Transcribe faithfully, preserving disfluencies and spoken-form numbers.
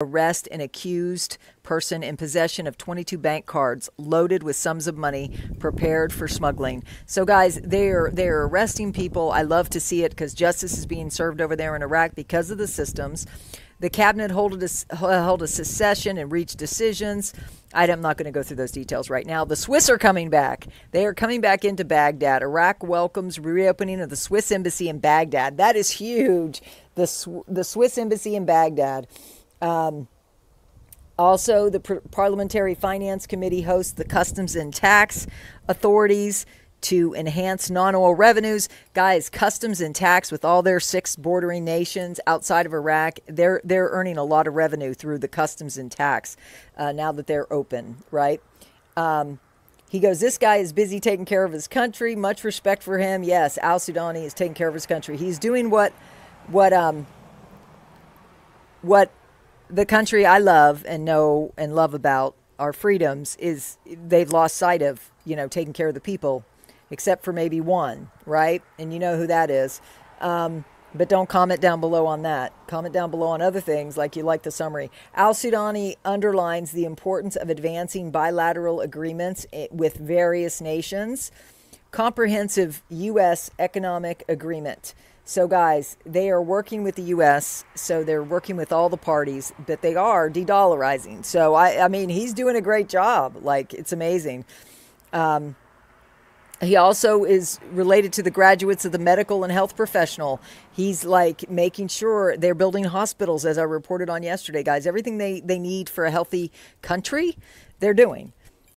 Arrest an accused person in possession of twenty-two bank cards loaded with sums of money prepared for smuggling. So guys, they're they're arresting people. I love to see it because justice is being served over there in Iraq because of the systems. The cabinet held a, held a session and reached decisions. I'm not going to go through those details right now. The Swiss are coming back. They are coming back into Baghdad. Iraq welcomes reopening of the Swiss embassy in Baghdad. That is huge. The Sw the Swiss embassy in Baghdad. Um, also, the Parliamentary Finance Committee hosts the Customs and Tax authorities to enhance non-oil revenues. Guys, Customs and Tax, with all their six bordering nations outside of Iraq, they're, they're earning a lot of revenue through the Customs and Tax uh, now that they're open, right? Um, he goes, this guy is busy taking care of his country. Much respect for him. Yes, Al-Sudani is taking care of his country. He's doing what, what, um, what, the country I love and know and love about, our freedoms, is they've lost sight of, you know, taking care of the people, except for maybe one, right? And you know who that is. Um, but don't comment down below on that. Comment down below on other things like you like the summary. Al-Sudani underlines the importance of advancing bilateral agreements with various nations. Comprehensive U S economic agreement. So guys, they are working with the U S, so they're working with all the parties, but they are de-dollarizing. So, I, I mean, he's doing a great job. Like, it's amazing. Um, he also is related to the graduates of the medical and health professional. He's, like, making sure they're building hospitals, as I reported on yesterday, guys. Everything they, they need for a healthy country, they're doing.